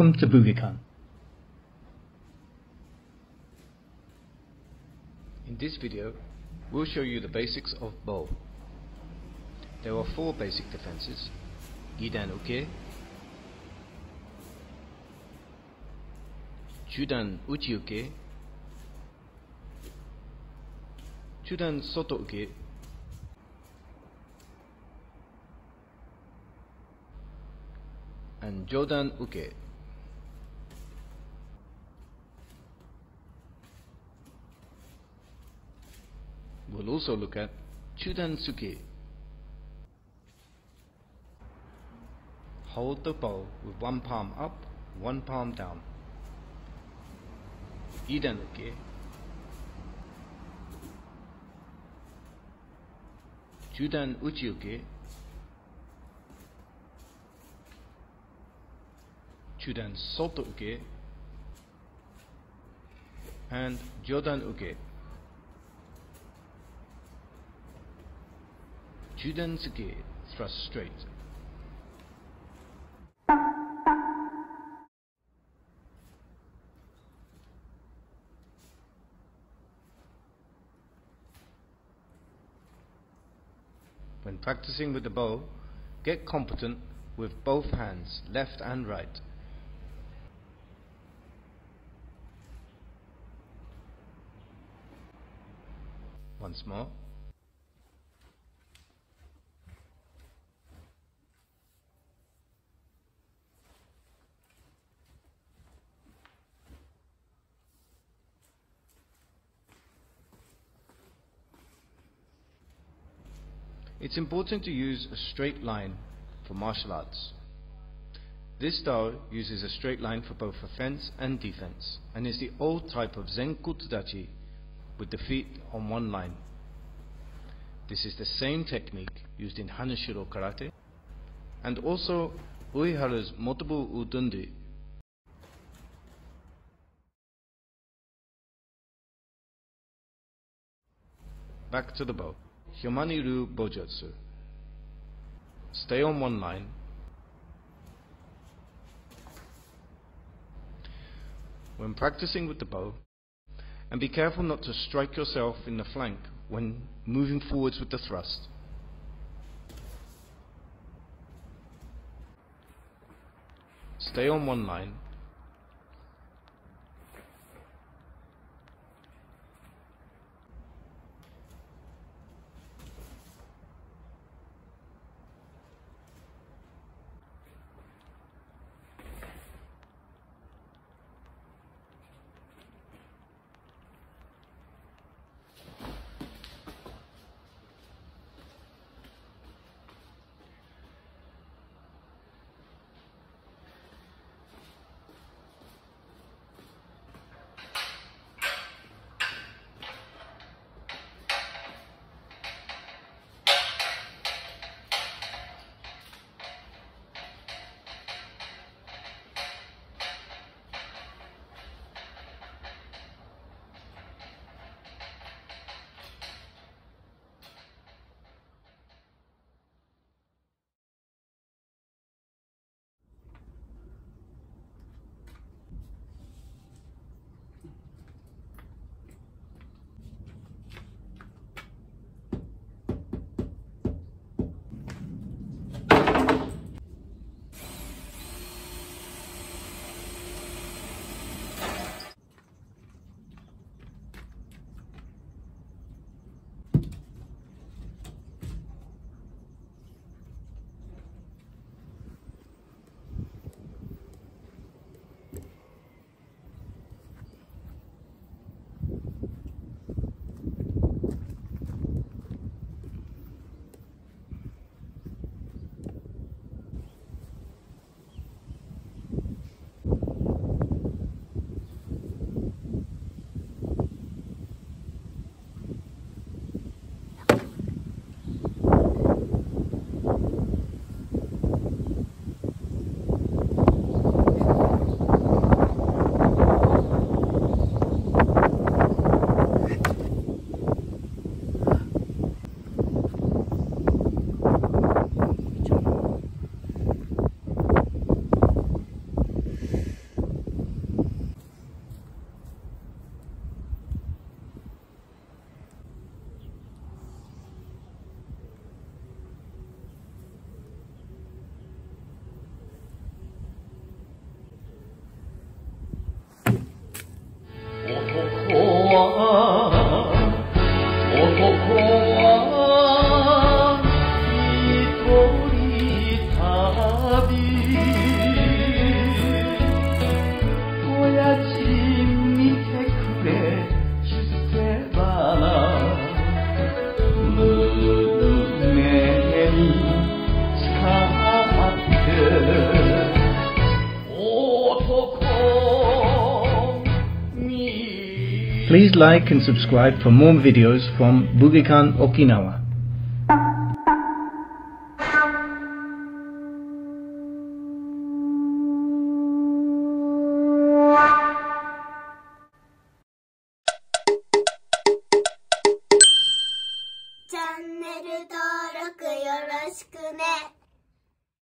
Welcome to Bugeikan. In this video, we'll show you the basics of Bo. There are four basic defenses: Idan Uke, Chudan uchi uke, Chudan soto uke, and Jodan uke. We'll also look at Chudan Suke. Hold the bow with one palm up, one palm down. Idan uke, Chudan uchi uke, Chudan soto uke, and Jodan uke. Chudan Suke, thrust straight. When practicing with the bow, get competent with both hands, left and right. Once more. It's important to use a straight line for martial arts. This style uses a straight line for both offense and defense, and is the old type of Zenkutsu Dachi with the feet on one line. This is the same technique used in Hanashiro Karate and also Uehara's Motobu Udundi. Back to the bow. Yamane Ryu Bojutsu. Stay on one line. When practicing with the bow, and be careful not to strike yourself in the flank when moving forwards with the thrust. Stay on one line. Please like and subscribe for more videos from Bugeikan Okinawa. Channel登録よろしくね。